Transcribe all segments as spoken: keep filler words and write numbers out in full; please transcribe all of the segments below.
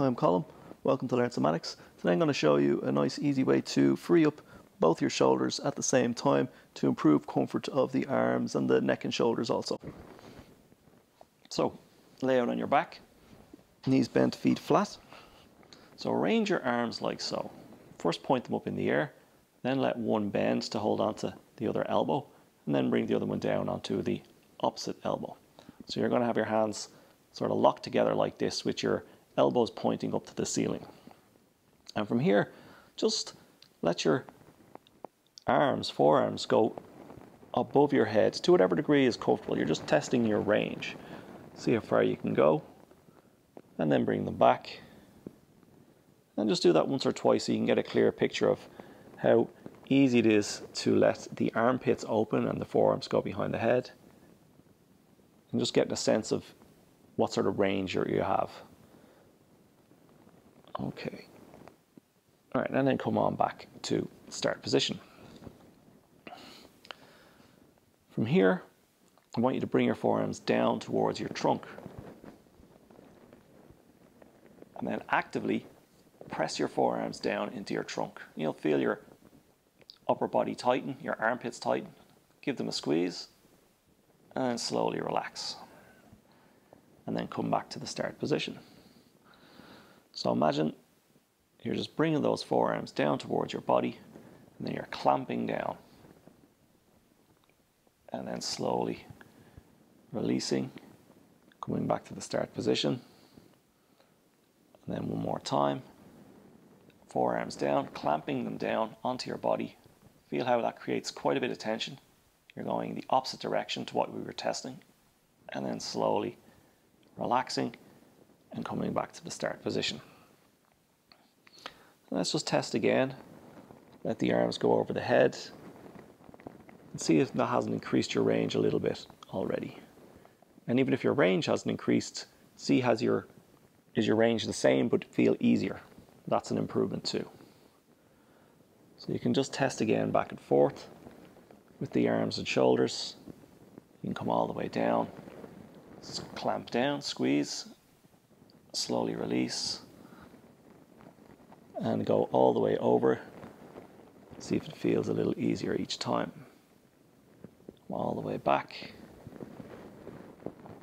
Hi, I'm Colin. Welcome to Learn Somatics. Today I'm going to show you a nice easy way to free up both your shoulders at the same time to improve comfort of the arms and the neck and shoulders also. So lay out on your back, knees bent, feet flat. So arrange your arms like so. First point them up in the air, then let one bend to hold onto the other elbow, and then bring the other one down onto the opposite elbow. So you're going to have your hands sort of locked together like this with your elbows pointing up to the ceiling. And from here, just let your arms, forearms go above your head to whatever degree is comfortable. You're just testing your range. See how far you can go, and then bring them back. And just do that once or twice so you can get a clear picture of how easy it is to let the armpits open and the forearms go behind the head. And just getting a sense of what sort of range you have. Okay. All right, and then come on back to start position. From here, I want you to bring your forearms down towards your trunk. And then actively press your forearms down into your trunk. You'll feel your upper body tighten, your armpits tighten. Give them a squeeze and slowly relax. And then come back to the start position. So imagine you're just bringing those forearms down towards your body, and then you're clamping down. And then slowly releasing, coming back to the start position. And then one more time. Forearms down, clamping them down onto your body. Feel how that creates quite a bit of tension. You're going the opposite direction to what we were testing. And then slowly relaxing and coming back to the start position. And let's just test again. Let the arms go over the head. And see if that hasn't increased your range a little bit already. And even if your range hasn't increased, see has your, is your range the same but feel easier. That's an improvement too. So you can just test again back and forth with the arms and shoulders. You can come all the way down. Just clamp down, squeeze, slowly release, and go all the way over. See if it feels a little easier each time. All the way back.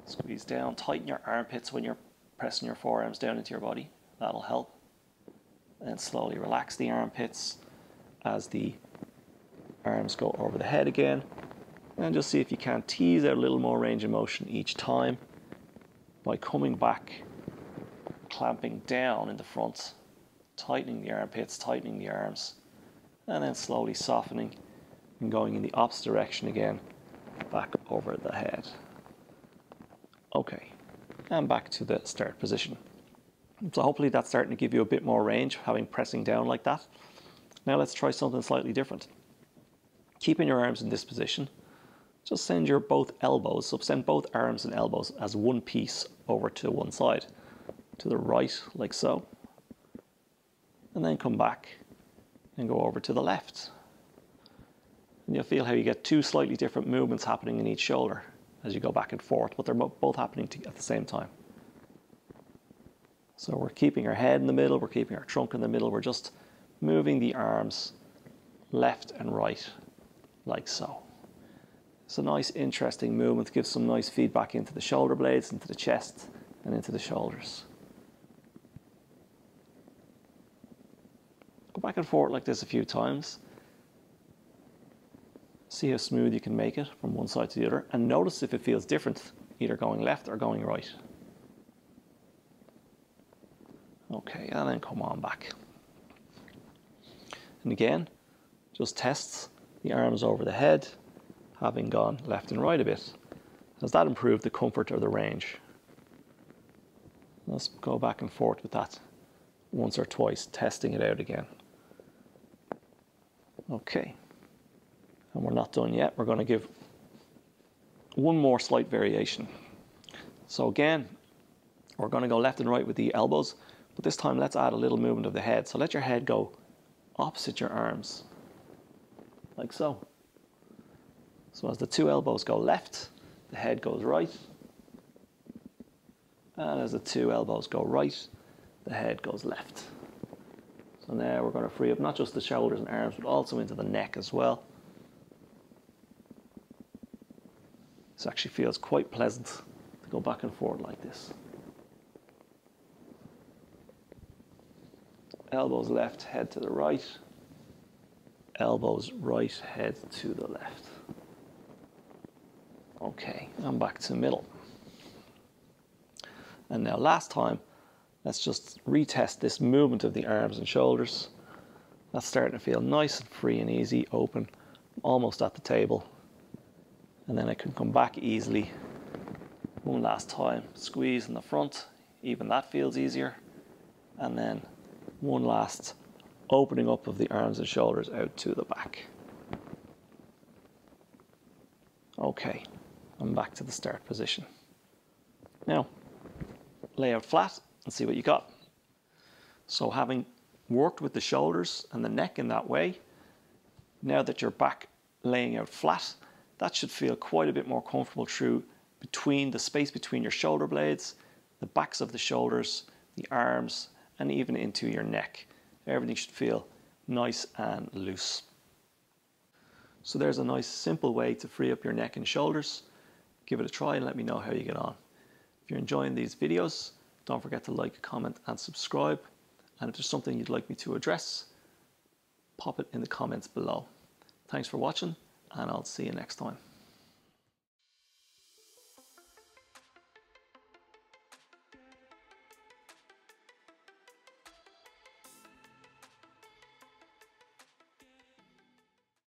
Squeeze down, tighten your armpits when you're pressing your forearms down into your body. That'll help. And slowly relax the armpits as the arms go over the head again. And just see if you can tease out a little more range of motion each time by coming back, clamping down in the front, tightening the armpits, tightening the arms, and then slowly softening and going in the opposite direction again, back over the head. Okay, and back to the start position. So hopefully that's starting to give you a bit more range, having pressing down like that. Now let's try something slightly different. Keeping your arms in this position, just send your both elbows, so send both arms and elbows as one piece over to one side, to the right, like so. And then come back and go over to the left. And you'll feel how you get two slightly different movements happening in each shoulder as you go back and forth, but they're both happening at the same time. So we're keeping our head in the middle, we're keeping our trunk in the middle, we're just moving the arms left and right, like so. It's a nice, interesting movement. Gives some nice feedback into the shoulder blades, into the chest, and into the shoulders. Go back and forth like this a few times. See how smooth you can make it from one side to the other, and notice if it feels different, either going left or going right. Okay, and then come on back. And again, just test the arms over the head, having gone left and right a bit. Does that improve the comfort or the range? Let's go back and forth with that once or twice, testing it out again. Okay. And we're not done yet. We're going to give one more slight variation. So again, we're going to go left and right with the elbows, but this time let's add a little movement of the head. So let your head go opposite your arms, like so. So as the two elbows go left, the head goes right. And as the two elbows go right, the head goes left. So now we're going to free up not just the shoulders and arms, but also into the neck as well. This actually feels quite pleasant to go back and forth like this. Elbows left, head to the right. Elbows right, head to the left. Okay, I'm back to middle. And now last time, let's just retest this movement of the arms and shoulders. That's starting to feel nice and free and easy, open, almost at the table. And then I can come back easily. One last time, squeeze in the front, even that feels easier. And then one last opening up of the arms and shoulders out to the back. Okay, I'm back to the start position. Now, lay out flat and see what you got. So having worked with the shoulders and the neck in that way, now that you're back laying out flat, that should feel quite a bit more comfortable through between the space between your shoulder blades, the backs of the shoulders, the arms, and even into your neck. Everything should feel nice and loose. So there's a nice simple way to free up your neck and shoulders. Give it a try and let me know how you get on. If you're enjoying these videos, don't forget to like, comment and subscribe. And if there's something you'd like me to address, pop it in the comments below. Thanks for watching, and I'll see you next time.